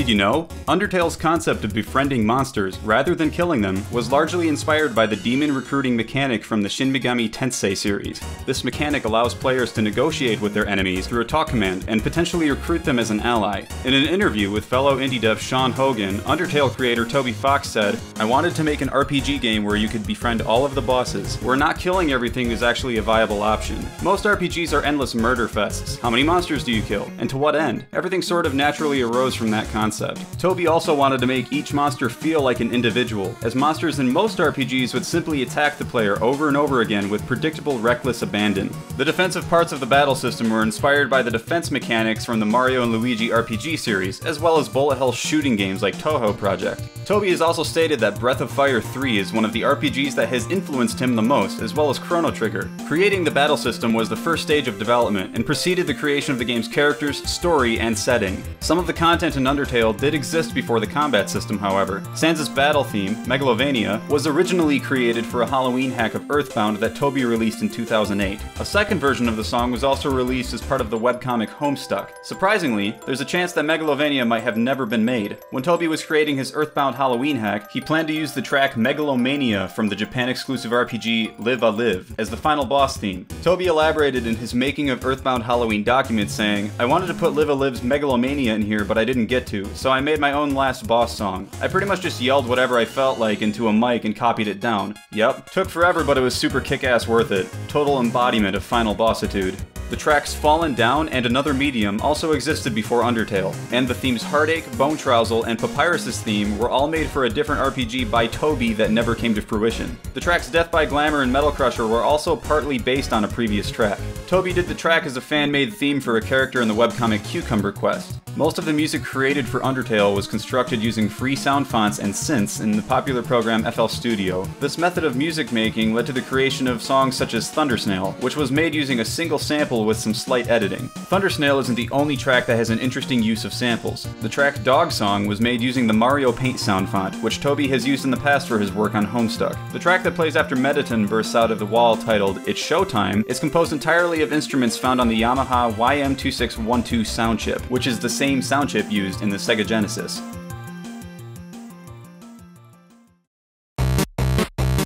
Did you know? Undertale's concept of befriending monsters, rather than killing them, was largely inspired by the demon recruiting mechanic from the Shin Megami Tensei series. This mechanic allows players to negotiate with their enemies through a talk command and potentially recruit them as an ally. In an interview with fellow indie dev Sean Hogan, Undertale creator Toby Fox said, "I wanted to make an RPG game where you could befriend all of the bosses, where not killing everything is actually a viable option. Most RPGs are endless murder fests. How many monsters do you kill? And to what end? Everything sort of naturally arose from that concept." Toby also wanted to make each monster feel like an individual, as monsters in most RPGs would simply attack the player over and over again with predictable, reckless abandon. The defensive parts of the battle system were inspired by the defense mechanics from the Mario and Luigi RPG series, as well as bullet hell shooting games like Touhou Project. Toby has also stated that Breath of Fire 3 is one of the RPGs that has influenced him the most, as well as Chrono Trigger. Creating the battle system was the first stage of development, and preceded the creation of the game's characters, story, and setting. Some of the content in Undertale did exist before the combat system, however. Sans' battle theme, Megalovania, was originally created for a Halloween hack of Earthbound that Toby released in 2008. A second version of the song was also released as part of the webcomic Homestuck. Surprisingly, there's a chance that Megalovania might have never been made. When Toby was creating his Earthbound Halloween hack, he planned to use the track Megalomania from the Japan-exclusive RPG Live-a-Live as the final boss theme. Toby elaborated in his making of Earthbound Halloween document saying, "I wanted to put Live-a-Live's Megalomania in here, but I didn't get to, so I made my own last boss song. I pretty much just yelled whatever I felt like into a mic and copied it down. Yep, took forever, but it was super kick-ass worth it." Total embodiment of final bossitude. The tracks Fallen Down and Another Medium also existed before Undertale, and the themes Heartache, Bone Trousel, and Papyrus' theme were all made for a different RPG by Toby that never came to fruition. The tracks Death by Glamour and Metal Crusher were also partly based on a previous track. Toby did the track as a fan-made theme for a character in the webcomic Cucumber Quest. Most of the music created for Undertale was constructed using free sound fonts and synths in the popular program FL Studio. This method of music making led to the creation of songs such as Thundersnail, which was made using a single sample with some slight editing. Thundersnail isn't the only track that has an interesting use of samples. The track Dog Song was made using the Mario Paint sound font, which Toby has used in the past for his work on Homestuck. The track that plays after Mediton bursts out of the wall, titled It's Showtime, is composed entirely of instruments found on the Yamaha YM2612 sound chip, which is the same sound chip used in the Sega Genesis.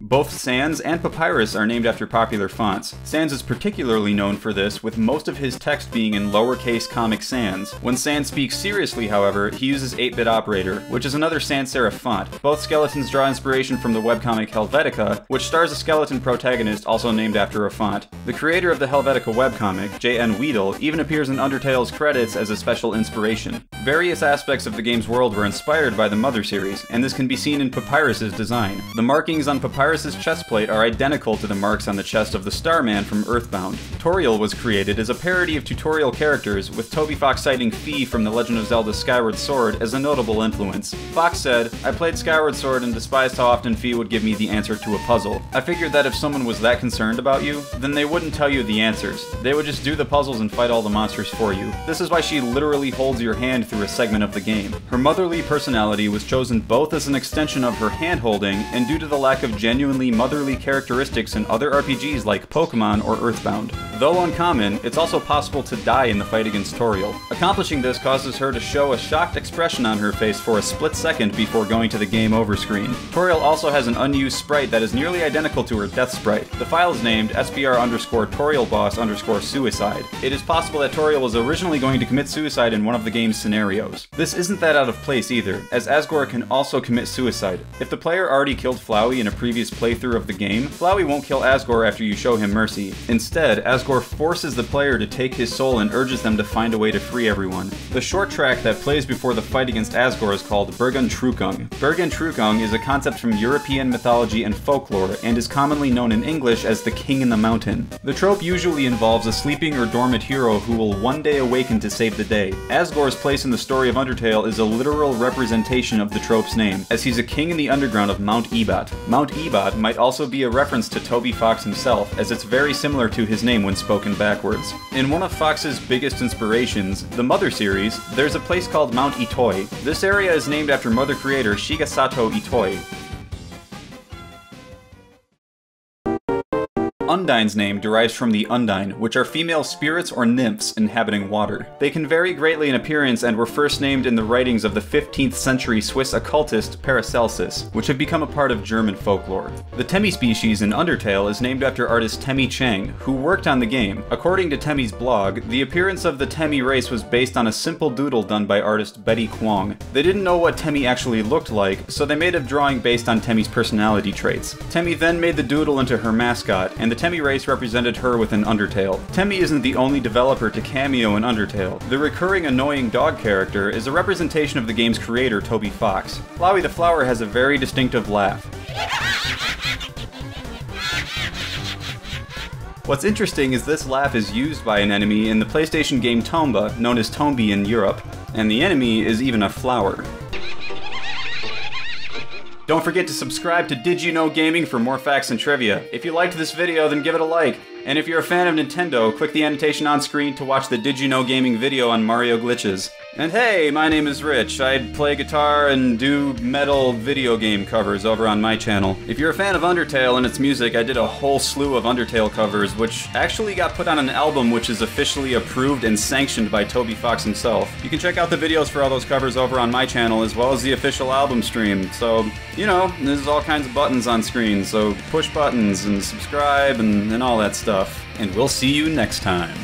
Both Sans and Papyrus are named after popular fonts. Sans is particularly known for this, with most of his text being in lowercase Comic Sans. When Sans speaks seriously, however, he uses 8-bit operator, which is another sans serif font. Both skeletons draw inspiration from the webcomic Helvetica, which stars a skeleton protagonist also named after a font. The creator of the Helvetica webcomic, J.N. Weedle, even appears in Undertale's credits as a special inspiration. Various aspects of the game's world were inspired by the Mother series, and this can be seen in Papyrus's design. The markings on Papyrus' chest plate are identical to the marks on the chest of the Starman from Earthbound. Toriel was created as a parody of tutorial characters, with Toby Fox citing Fee from The Legend of Zelda Skyward Sword as a notable influence. Fox said, "I played Skyward Sword and despised how often Fee would give me the answer to a puzzle. I figured that if someone was that concerned about you, then they wouldn't tell you the answers. They would just do the puzzles and fight all the monsters for you. This is why she literally holds your hand through a segment of the game." Her motherly personality was chosen both as an extension of her hand-holding and due to the lack of genuine motherly characteristics in other RPGs like Pokemon or Earthbound. Though uncommon, it's also possible to die in the fight against Toriel. Accomplishing this causes her to show a shocked expression on her face for a split second before going to the game over screen. Toriel also has an unused sprite that is nearly identical to her death sprite. The file is named SBR_TorielBoss_suicide. It is possible that Toriel was originally going to commit suicide in one of the game's scenarios. This isn't that out of place either, as Asgore can also commit suicide. If the player already killed Flowey in a previous playthrough of the game, Flowey won't kill Asgore after you show him mercy. Instead, Asgore forces the player to take his soul and urges them to find a way to free everyone. The short track that plays before the fight against Asgore is called Bergen Trukung. Bergen Trukung is a concept from European mythology and folklore, and is commonly known in English as the King in the Mountain. The trope usually involves a sleeping or dormant hero who will one day awaken to save the day. Asgore's place in the story of Undertale is a literal representation of the trope's name, as he's a king in the underground of Mount Ebat. Mount Ebat might also be a reference to Toby Fox himself, as it's very similar to his name when spoken backwards. In one of Fox's biggest inspirations, the Mother series, there's a place called Mount Itoi. This area is named after Mother creator Shigesato Itoi. Undyne's name derives from the Undyne, which are female spirits or nymphs inhabiting water. They can vary greatly in appearance and were first named in the writings of the 15th century Swiss occultist Paracelsus, which have become a part of German folklore. The Temmie species in Undertale is named after artist Temmie Chang, who worked on the game. According to Temmie's blog, the appearance of the Temmie race was based on a simple doodle done by artist Betty Kwong. They didn't know what Temmie actually looked like, so they made a drawing based on Temmie's personality traits. Temmie then made the doodle into her mascot, and the Temmie race represented her within Undertale. Temmie isn't the only developer to cameo in Undertale. The recurring annoying dog character is a representation of the game's creator, Toby Fox. Flowey the Flower has a very distinctive laugh. What's interesting is this laugh is used by an enemy in the PlayStation game Tomba, known as Tombi in Europe, and the enemy is even a flower. Don't forget to subscribe to Did You Know Gaming for more facts and trivia. If you liked this video, then give it a like. And if you're a fan of Nintendo, click the annotation on screen to watch the Did You Know Gaming video on Mario glitches. And hey, my name is Rich. I play guitar and do metal video game covers over on my channel. If you're a fan of Undertale and its music, I did a whole slew of Undertale covers, which actually got put on an album which is officially approved and sanctioned by Toby Fox himself. You can check out the videos for all those covers over on my channel, as well as the official album stream. So, you know, there's all kinds of buttons on screen, so push buttons and subscribe and all that stuff. And we'll see you next time.